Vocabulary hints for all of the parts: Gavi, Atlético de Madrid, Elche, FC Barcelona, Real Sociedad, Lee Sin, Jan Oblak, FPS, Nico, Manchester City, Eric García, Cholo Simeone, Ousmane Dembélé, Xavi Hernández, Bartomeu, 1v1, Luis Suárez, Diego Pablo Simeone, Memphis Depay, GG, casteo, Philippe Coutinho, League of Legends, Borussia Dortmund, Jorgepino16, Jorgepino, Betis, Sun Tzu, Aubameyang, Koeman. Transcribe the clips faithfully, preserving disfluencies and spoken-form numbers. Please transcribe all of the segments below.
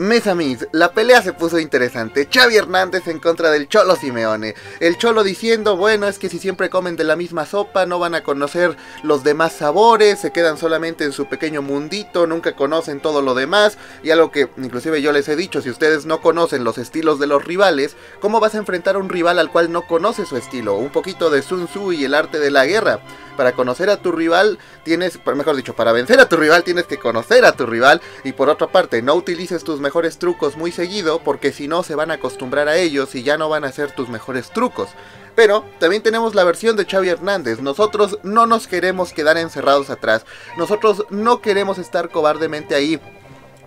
Mes a mes, la pelea se puso interesante. Xavi Hernández en contra del Cholo Simeone. El Cholo diciendo, bueno, es que si siempre comen de la misma sopa, no van a conocer los demás sabores, se quedan solamente en su pequeño mundito, nunca conocen todo lo demás. Y algo que inclusive yo les he dicho, si ustedes no conocen los estilos de los rivales, ¿cómo vas a enfrentar a un rival al cual no conoce su estilo? Un poquito de Sun Tzu y el arte de la guerra. Para conocer a tu rival tienes, mejor dicho, para vencer a tu rival tienes que conocer a tu rival. Y por otra parte, no utilices tus mejores trucos muy seguido, porque si no se van a acostumbrar a ellos y ya no van a ser tus mejores trucos. Pero también tenemos la versión de Xavi Hernández. Nosotros no nos queremos quedar encerrados atrás, nosotros no queremos estar cobardemente ahí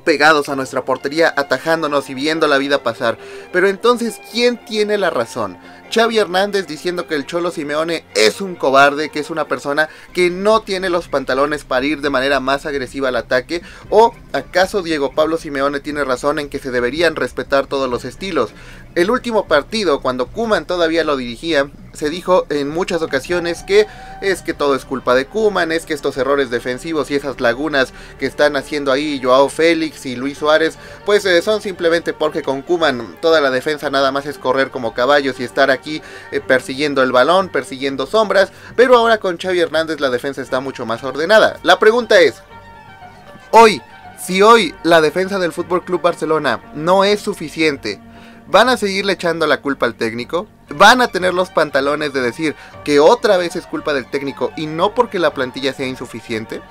pegados a nuestra portería, atajándonos y viendo la vida pasar. Pero entonces, ¿quién tiene la razón? Xavi Hernández diciendo que el Cholo Simeone es un cobarde, que es una persona que no tiene los pantalones para ir de manera más agresiva al ataque. ¿O acaso Diego Pablo Simeone tiene razón en que se deberían respetar todos los estilos? El último partido, cuando Koeman todavía lo dirigía, se dijo en muchas ocasiones que es que todo es culpa de Koeman, es que estos errores defensivos y esas lagunas que están haciendo ahí Joao Félix y Luis Suárez, pues eh, son simplemente porque con Koeman toda la defensa nada más es correr como caballos y estar aquí eh, persiguiendo el balón, persiguiendo sombras. Pero ahora con Xavi Hernández la defensa está mucho más ordenada. La pregunta es, hoy, si hoy la defensa del F C Barcelona no es suficiente, ¿van a seguirle echando la culpa al técnico? ¿Van a tener los pantalones de decir que otra vez es culpa del técnico y no porque la plantilla sea insuficiente?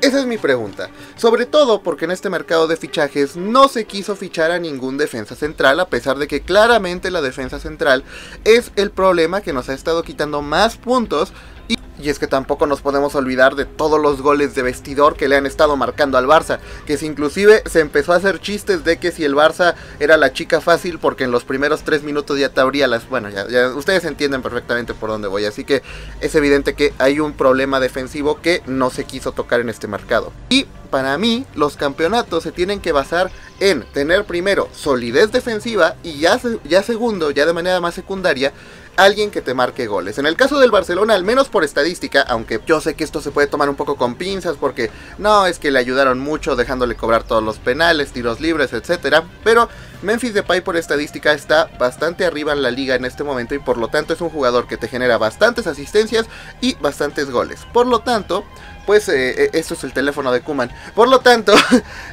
Esa es mi pregunta, sobre todo porque en este mercado de fichajes no se quiso fichar a ningún defensa central, a pesar de que claramente la defensa central es el problema que nos ha estado quitando más puntos. Y Y es que tampoco nos podemos olvidar de todos los goles de vestidor que le han estado marcando al Barça, que si inclusive se empezó a hacer chistes de que si el Barça era la chica fácil porque en los primeros tres minutos ya te abría las... Bueno, ya, ya ustedes entienden perfectamente por dónde voy, así que es evidente que hay un problema defensivo que no se quiso tocar en este mercado. Y para mí, los campeonatos se tienen que basar en tener primero solidez defensiva y ya, ya segundo, ya de manera más secundaria, alguien que te marque goles. En el caso del Barcelona, al menos por estadística, aunque yo sé que esto se puede tomar un poco con pinzas porque no, es que le ayudaron mucho dejándole cobrar todos los penales, tiros libres, etcétera, pero Memphis Depay por estadística está bastante arriba en la liga en este momento y por lo tanto es un jugador que te genera bastantes asistencias y bastantes goles. Por lo tanto, pues eh, eso es el teléfono de Koeman. Por lo tanto,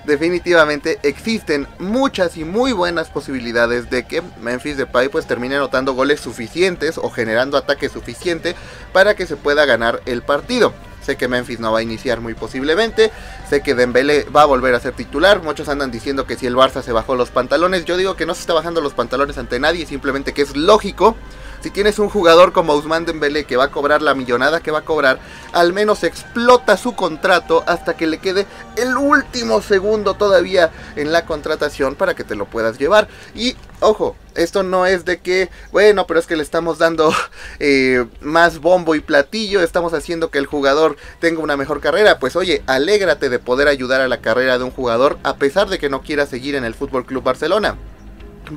definitivamente existen muchas y muy buenas posibilidades de que Memphis Depay pues termine anotando goles suficientes o generando ataque suficiente para que se pueda ganar el partido. Sé que Memphis no va a iniciar muy posiblemente, sé que Dembélé va a volver a ser titular, muchos andan diciendo que si el Barça se bajó los pantalones, yo digo que no se está bajando los pantalones ante nadie, simplemente que es lógico. Si tienes un jugador como Ousmane Dembélé que va a cobrar la millonada que va a cobrar, al menos explota su contrato hasta que le quede el último segundo todavía en la contratación para que te lo puedas llevar. Y ojo, esto no es de que, bueno, pero es que le estamos dando eh, más bombo y platillo, estamos haciendo que el jugador tenga una mejor carrera. Pues oye, alégrate de poder ayudar a la carrera de un jugador a pesar de que no quiera seguir en el F C Barcelona.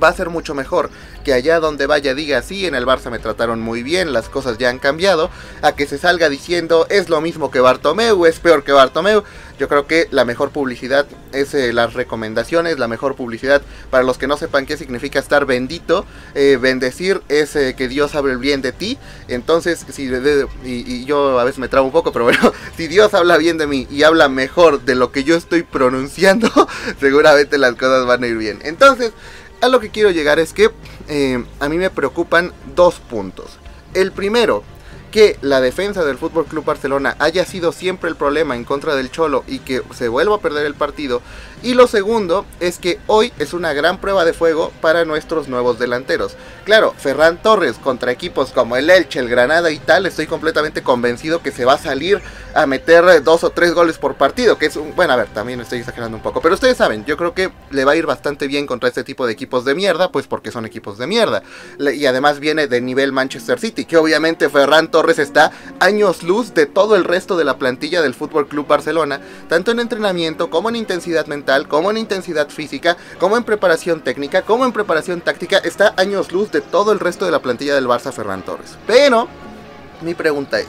Va a ser mucho mejor que allá donde vaya diga, sí, en el Barça me trataron muy bien, las cosas ya han cambiado, a que se salga diciendo, es lo mismo que Bartomeu, es peor que Bartomeu. Yo creo que la mejor publicidad es eh, las recomendaciones, la mejor publicidad, para los que no sepan qué significa estar bendito, eh, bendecir es eh, que Dios hable bien de ti. Entonces, si de, y, y yo a veces me trabo un poco, pero bueno, si Dios habla bien de mí y habla mejor de lo que yo estoy pronunciando, seguramente las cosas van a ir bien. Entonces, a lo que quiero llegar es que eh, a mí me preocupan dos puntos. El primero, que la defensa del F C Barcelona haya sido siempre el problema en contra del Cholo y que se vuelva a perder el partido. Y lo segundo es que hoy es una gran prueba de fuego para nuestros nuevos delanteros. Claro, Ferrán Torres contra equipos como el Elche, el Granada y tal, estoy completamente convencido que se va a salir a meter dos o tres goles por partido, que es un... Bueno, a ver, también estoy exagerando un poco, pero ustedes saben, yo creo que le va a ir bastante bien contra este tipo de equipos de mierda, pues porque son equipos de mierda. Y además viene de nivel Manchester City, que obviamente Ferrán Torres está años luz de todo el resto de la plantilla del F C Barcelona, tanto en entrenamiento como en intensidad mental, como en intensidad física, como en preparación técnica, como en preparación táctica. Está años luz de todo el resto de la plantilla del Barça Ferrán Torres. Pero mi pregunta es,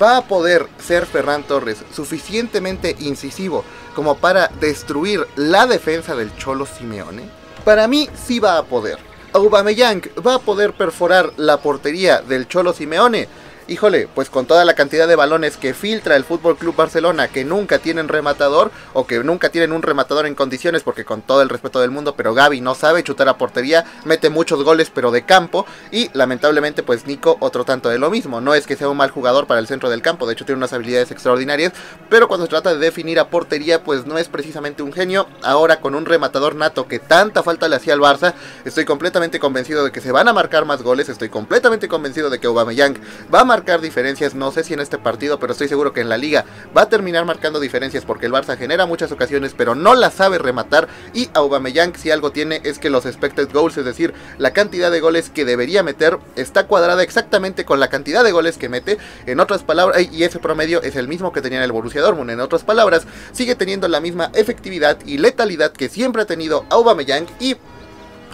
¿va a poder ser Ferrán Torres suficientemente incisivo como para destruir la defensa del Cholo Simeone? Para mí sí va a poder. Aubameyang va a poder perforar la portería del Cholo Simeone. Híjole, pues con toda la cantidad de balones que filtra el F C Barcelona, que nunca tienen rematador, o que nunca tienen un rematador en condiciones, porque con todo el respeto del mundo, pero Gavi no sabe chutar a portería, mete muchos goles pero de campo, y lamentablemente pues Nico otro tanto de lo mismo. No es que sea un mal jugador para el centro del campo, de hecho tiene unas habilidades extraordinarias, pero cuando se trata de definir a portería pues no es precisamente un genio. Ahora con un rematador nato que tanta falta le hacía al Barça, estoy completamente convencido de que se van a marcar más goles, estoy completamente convencido de que Aubameyang va a marcar diferencias, no sé si en este partido, pero estoy seguro que en la liga va a terminar marcando diferencias, porque el Barça genera muchas ocasiones pero no las sabe rematar, y Aubameyang si algo tiene es que los expected goals, es decir, la cantidad de goles que debería meter, está cuadrada exactamente con la cantidad de goles que mete. En otras palabras, y ese promedio es el mismo que tenía en el Borussia Dortmund, en otras palabras sigue teniendo la misma efectividad y letalidad que siempre ha tenido Aubameyang, y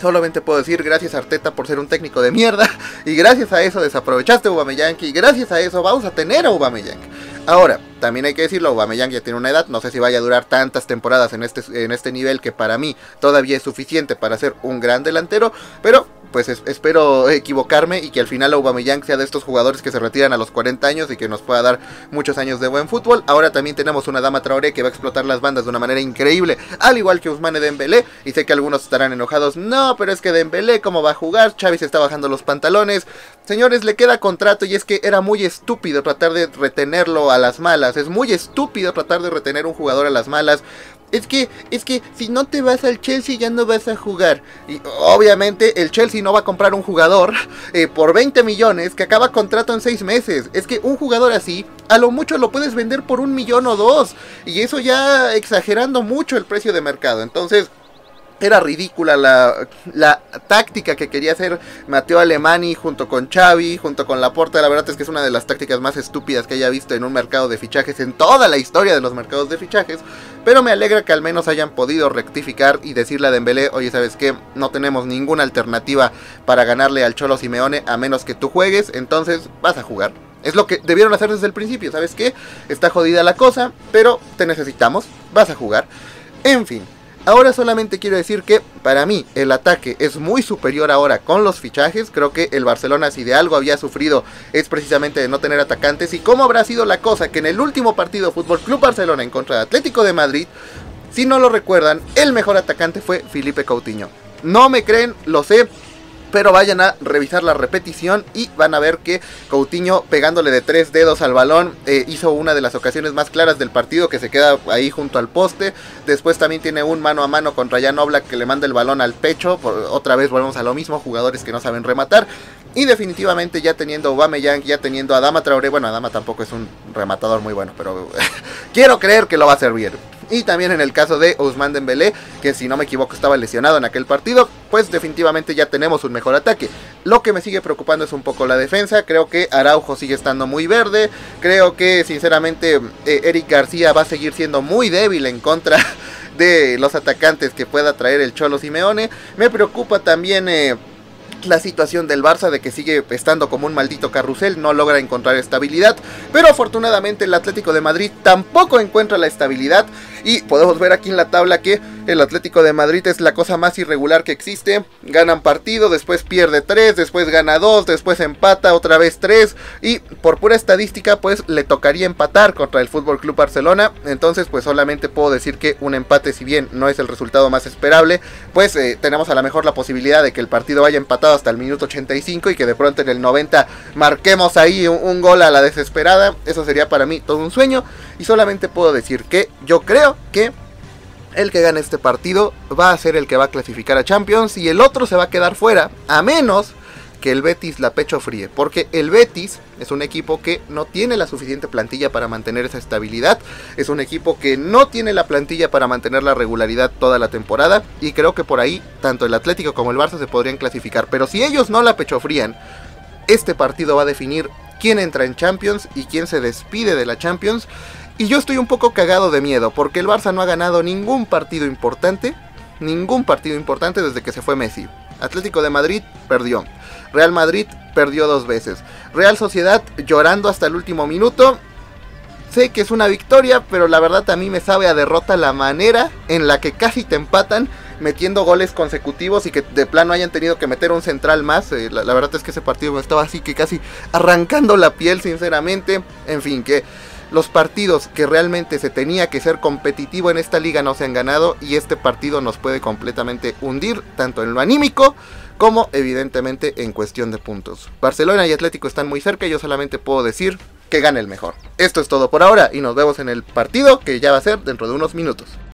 solamente puedo decir gracias a Arteta por ser un técnico de mierda, y gracias a eso desaprovechaste a Aubameyang, y gracias a eso vamos a tener a Aubameyang. Ahora, también hay que decirlo, Aubameyang ya tiene una edad, no sé si vaya a durar tantas temporadas en este, en este nivel, que para mí todavía es suficiente para ser un gran delantero, pero pues es, espero equivocarme y que al final Aubameyang sea de estos jugadores que se retiran a los cuarenta años y que nos pueda dar muchos años de buen fútbol. Ahora también tenemos una Adama Traoré que va a explotar las bandas de una manera increíble, al igual que Ousmane Dembélé, y sé que algunos estarán enojados, no, pero es que Dembélé ¿cómo va a jugar? Xavi se está bajando los pantalones. Señores, le queda contrato, y es que era muy estúpido tratar de retenerlo a las malas, es muy estúpido tratar de retener un jugador a las malas. Es que, es que si no te vas al Chelsea ya no vas a jugar. Y obviamente el Chelsea no va a comprar un jugador eh, por veinte millones que acaba contrato en seis meses. Es que un jugador así a lo mucho lo puedes vender por un millón o dos, y eso ya exagerando mucho el precio de mercado. Entonces era ridícula la, la táctica que quería hacer Mateo Alemani junto con Xavi, junto con Laporta. La verdad es que es una de las tácticas más estúpidas que haya visto en un mercado de fichajes, en toda la historia de los mercados de fichajes. Pero me alegra que al menos hayan podido rectificar y decirle a Dembélé, oye, ¿sabes qué? No tenemos ninguna alternativa para ganarle al Cholo Simeone a menos que tú juegues, entonces vas a jugar. Es lo que debieron hacer desde el principio, ¿sabes qué? Está jodida la cosa, pero te necesitamos, vas a jugar. En fin. Ahora solamente quiero decir que para mí el ataque es muy superior ahora con los fichajes. Creo que el Barcelona, si de algo había sufrido, es precisamente de no tener atacantes. Y cómo habrá sido la cosa que en el último partido F C Barcelona en contra de Atlético de Madrid, si no lo recuerdan, el mejor atacante fue Philippe Coutinho. No me creen, lo sé, pero vayan a revisar la repetición y van a ver que Coutinho, pegándole de tres dedos al balón, eh, hizo una de las ocasiones más claras del partido, que se queda ahí junto al poste. Después también tiene un mano a mano contra Jan Oblak que le manda el balón al pecho. Por, otra vez volvemos a lo mismo, jugadores que no saben rematar. Y definitivamente ya teniendo Aubameyang, ya teniendo a Adama Traoré, bueno, Adama tampoco es un rematador muy bueno, pero quiero creer que lo va a hacer bien. Y también en el caso de Ousmane Dembélé, que si no me equivoco estaba lesionado en aquel partido, pues definitivamente ya tenemos un mejor ataque. Lo que me sigue preocupando es un poco la defensa. Creo que Araujo sigue estando muy verde, creo que sinceramente eh, Eric García va a seguir siendo muy débil en contra de los atacantes que pueda traer el Cholo Simeone. Me preocupa también eh, la situación del Barça, de que sigue estando como un maldito carrusel, no logra encontrar estabilidad, pero afortunadamente el Atlético de Madrid tampoco encuentra la estabilidad, y podemos ver aquí en la tabla que el Atlético de Madrid es la cosa más irregular que existe. Ganan partido, después pierde tres, después gana dos, después empata otra vez tres, y por pura estadística pues le tocaría empatar contra el F C Barcelona. Entonces pues solamente puedo decir que un empate, si bien no es el resultado más esperable, pues eh, tenemos a lo mejor la posibilidad de que el partido vaya empatado hasta el minuto ochenta y cinco y que de pronto en el noventa marquemos ahí un, un gol a la desesperada. Eso sería para mí todo un sueño, y solamente puedo decir que yo creo que el que gane este partido va a ser el que va a clasificar a Champions, y el otro se va a quedar fuera, a menos que el Betis la pecho fríe, porque el Betis es un equipo que no tiene la suficiente plantilla para mantener esa estabilidad, es un equipo que no tiene la plantilla para mantener la regularidad toda la temporada, y creo que por ahí tanto el Atlético como el Barça se podrían clasificar, pero si ellos no la pechofrían, este partido va a definir quién entra en Champions y quién se despide de la Champions. Y yo estoy un poco cagado de miedo, porque el Barça no ha ganado ningún partido importante, ningún partido importante desde que se fue Messi. Atlético de Madrid perdió. Real Madrid perdió dos veces. Real Sociedad llorando hasta el último minuto. Sé que es una victoria, pero la verdad a mí me sabe a derrota la manera en la que casi te empatan metiendo goles consecutivos y que de plano hayan tenido que meter un central más. eh, la, la verdad es que ese partido estaba así que casi arrancando la piel, sinceramente. En fin, que los partidos que realmente se tenía que ser competitivo en esta liga no se han ganado, y este partido nos puede completamente hundir, tanto en lo anímico como evidentemente en cuestión de puntos. Barcelona y Atlético están muy cerca y yo solamente puedo decir que gane el mejor. Esto es todo por ahora y nos vemos en el partido que ya va a ser dentro de unos minutos.